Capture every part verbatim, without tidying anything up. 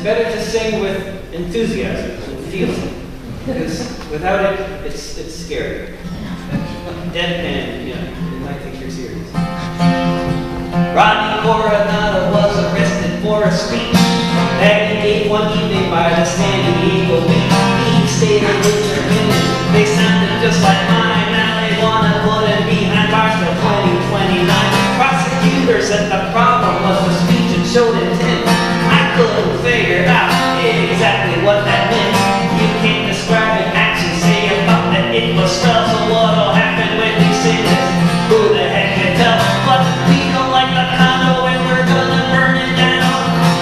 it's better to sing with enthusiasm and feeling, because without it, it's it's scary. Deadpan, you know, it might think you're serious. Rodney Coronado was arrested for a speech that he gave one evening by the San Diego Beach. He stayed a winter minute. They sounded just like mine. Now they want to put it behind bars till twenty twenty-nine. Prosecutors said the problem was the speech and showed intent. I couldn't figure out exactly what that meant. You can't describe an action, say about that it was stuff. So what'll happen when you say this? Who the heck can tell? But we don't like the condo and we're gonna burn it down.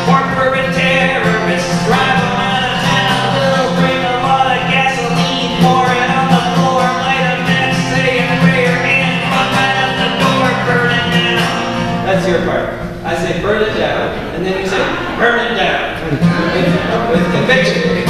Corporate terrorists drive them out of town. They'll bring a lot of gasoline, pour it on the floor, light a match, say a prayer, and pop out of the door, burn it down. That's your part. I say burn it down, and then you say burn it down. With conviction.